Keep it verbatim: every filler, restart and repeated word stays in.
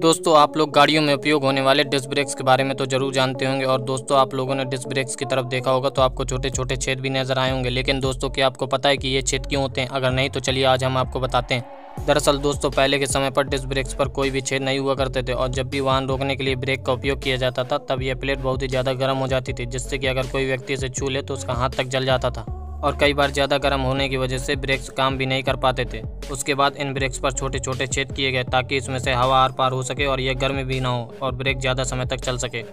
दोस्तों आप लोग गाड़ियों में उपयोग होने वाले डिस्क ब्रेक्स के बारे में तो ज़रूर जानते होंगे और दोस्तों आप लोगों ने डिस्क ब्रेक्स की तरफ देखा होगा तो आपको छोटे छोटे छेद भी नज़र आए होंगे। लेकिन दोस्तों क्या आपको पता है कि ये छेद क्यों होते हैं? अगर नहीं तो चलिए आज हम आपको बताते हैं। दरअसल दोस्तों पहले के समय पर डिस्क ब्रेक्स पर कोई भी छेद नहीं हुआ करते थे और जब भी वाहन रोकने के लिए ब्रेक का उपयोग किया जाता था तब यह प्लेट बहुत ही ज़्यादा गर्म हो जाती थी, जिससे कि अगर कोई व्यक्ति इसे छू ले तो उसका हाथ तक जल जाता था और कई बार ज़्यादा गर्म होने की वजह से ब्रेक्स काम भी नहीं कर पाते थे। उसके बाद इन ब्रेक्स पर छोटे छोटे छेद किए गए ताकि इसमें से हवा आर पार हो सके और यह गर्म भी ना हो और ब्रेक ज़्यादा समय तक चल सके।